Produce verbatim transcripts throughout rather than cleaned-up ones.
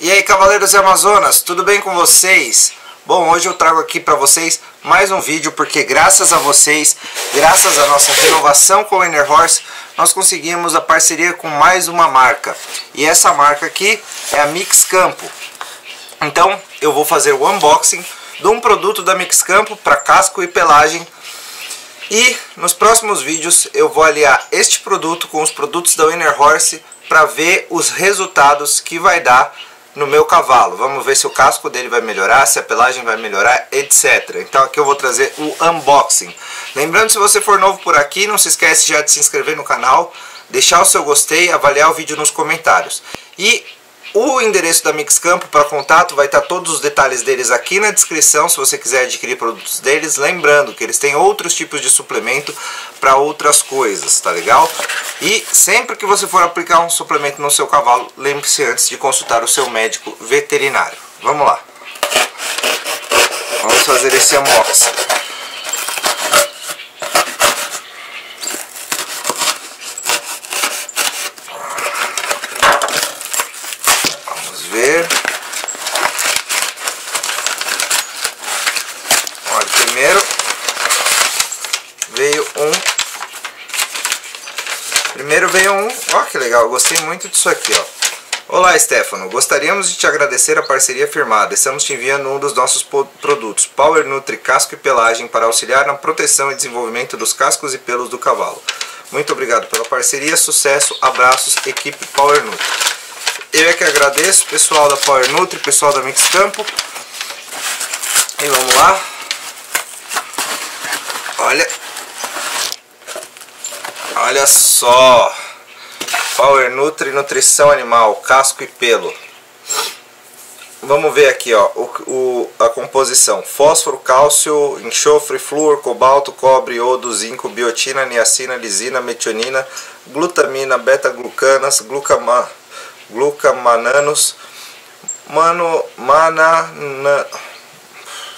E aí, cavaleiros e amazonas, tudo bem com vocês? Bom, hoje eu trago aqui para vocês mais um vídeo, porque graças a vocês, graças à nossa renovação com o Enerhorse, nós conseguimos a parceria com mais uma marca. E essa marca aqui é a Mix Campo. Então, eu vou fazer o unboxing de um produto da Mix Campo para casco e pelagem. E nos próximos vídeos eu vou aliar este produto com os produtos da Enerhorse para ver os resultados que vai dar no meu cavalo. Vamos ver se o casco dele vai melhorar, se a pelagem vai melhorar, etc. Então aqui eu vou trazer o unboxing. Lembrando, se você for novo por aqui, não se esquece já de se inscrever no canal, deixar o seu gostei, avaliar o vídeo nos comentários. E o endereço da Mix Campo para contato vai estar todos os detalhes deles aqui na descrição, se você quiser adquirir produtos deles. Lembrando que eles têm outros tipos de suplemento para outras coisas, tá legal? E sempre que você for aplicar um suplemento no seu cavalo, lembre-se antes de consultar o seu médico veterinário. Vamos lá. Vamos fazer esse unboxing. Olha, primeiro veio um primeiro veio um ó, que legal, eu gostei muito disso aqui, ó. Olá, Stefano, gostaríamos de te agradecer a parceria firmada. Estamos te enviando um dos nossos produtos Power Nutri Casco e Pelagem para auxiliar na proteção e desenvolvimento dos cascos e pelos do cavalo. Muito obrigado pela parceria, sucesso, abraços, equipe Power Nutri. Eu é que agradeço, pessoal da Power Nutri, pessoal da Mix Campo. E vamos lá. Olha. Olha só. Power Nutri, nutrição animal, casco e pelo. Vamos ver aqui, ó, o, o, a composição. Fósforo, cálcio, enxofre, flúor, cobalto, cobre, iodo, zinco, biotina, niacina, lisina, metionina, glutamina, beta-glucanas, glucamã, glucamananos, mano, manana,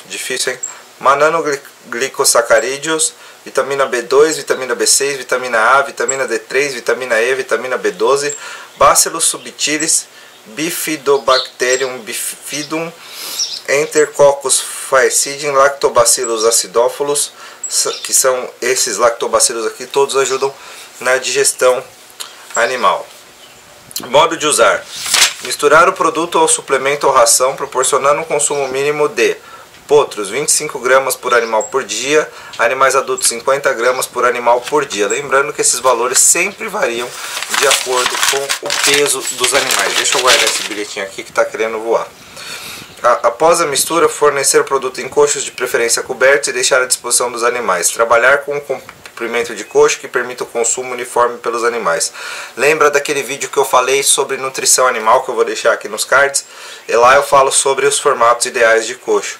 difícil, hein? Mananoglicosacarídeos, vitamina B dois, vitamina B seis, vitamina A, vitamina D três, vitamina E, vitamina B doze, Bacillus subtilis, bifidobacterium bifidum, entercocus faecium, lactobacillus acidophilus, que são esses lactobacilos aqui, todos ajudam na digestão animal. Modo de usar: misturar o produto ao suplemento ou ração, proporcionando um consumo mínimo de potros vinte e cinco gramas por animal por dia, animais adultos cinquenta gramas por animal por dia. Lembrando que esses valores sempre variam de acordo com o peso dos animais. Deixa eu guardar esse bilhetinho aqui que está querendo voar. Após a mistura, fornecer o produto em coxos, de preferência cobertos, e deixar à disposição dos animais. Trabalhar com o comprimento de coxo que permita o consumo uniforme pelos animais. Lembra daquele vídeo que eu falei sobre nutrição animal, que eu vou deixar aqui nos cards? E lá eu falo sobre os formatos ideais de coxo.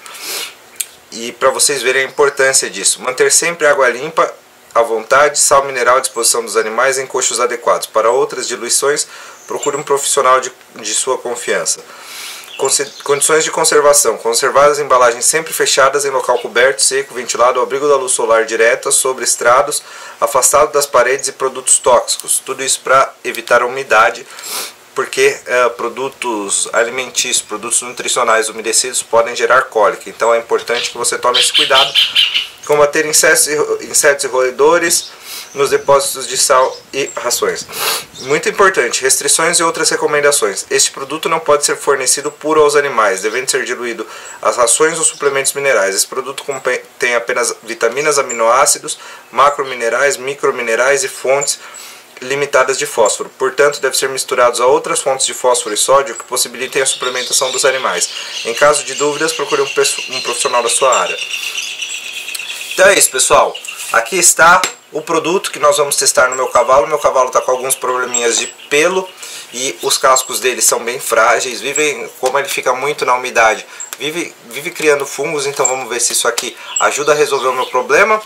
E para vocês verem a importância disso. Manter sempre água limpa à vontade, sal mineral à disposição dos animais em coxos adequados. Para outras diluições, procure um profissional de, de sua confiança. Condições de conservação: conservar as embalagens sempre fechadas em local coberto, seco, ventilado, ao abrigo da luz solar direta, sobre estrados, afastado das paredes e produtos tóxicos. Tudo isso para evitar a umidade, porque é, produtos alimentícios, produtos nutricionais umedecidos podem gerar cólica. Então é importante que você tome esse cuidado. Combater insetos e, insetos e roedores nos depósitos de sal e rações. Muito importante, restrições e outras recomendações. Este produto não pode ser fornecido puro aos animais, devendo ser diluído as rações ou suplementos minerais. Esse produto contém apenas vitaminas, aminoácidos, macrominerais, microminerais e fontes limitadas de fósforo. Portanto, deve ser misturados a outras fontes de fósforo e sódio que possibilitem a suplementação dos animais. Em caso de dúvidas, procure um profissional da sua área. Então é isso, pessoal. Aqui está o produto que nós vamos testar no meu cavalo. Meu cavalo está com alguns probleminhas de pelo e os cascos dele são bem frágeis. Vivem, como ele fica muito na umidade, vive, vive criando fungos. Então vamos ver se isso aqui ajuda a resolver o meu problema.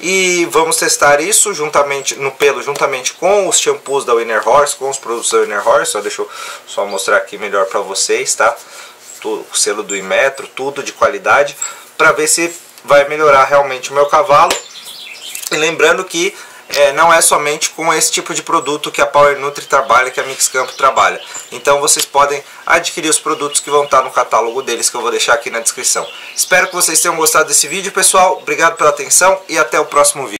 E vamos testar isso juntamente no pelo, juntamente com os shampoos da Enerhorse, com os produtos da Enerhorse. Só deixa eu só mostrar aqui melhor para vocês, tá? O selo do Inmetro, tudo de qualidade, para ver se vai melhorar realmente o meu cavalo. E lembrando que é, não é somente com esse tipo de produto que a Power Nutri trabalha, que a Mix Campo trabalha. Então vocês podem adquirir os produtos que vão estar no catálogo deles, que eu vou deixar aqui na descrição. Espero que vocês tenham gostado desse vídeo, pessoal. Obrigado pela atenção e até o próximo vídeo.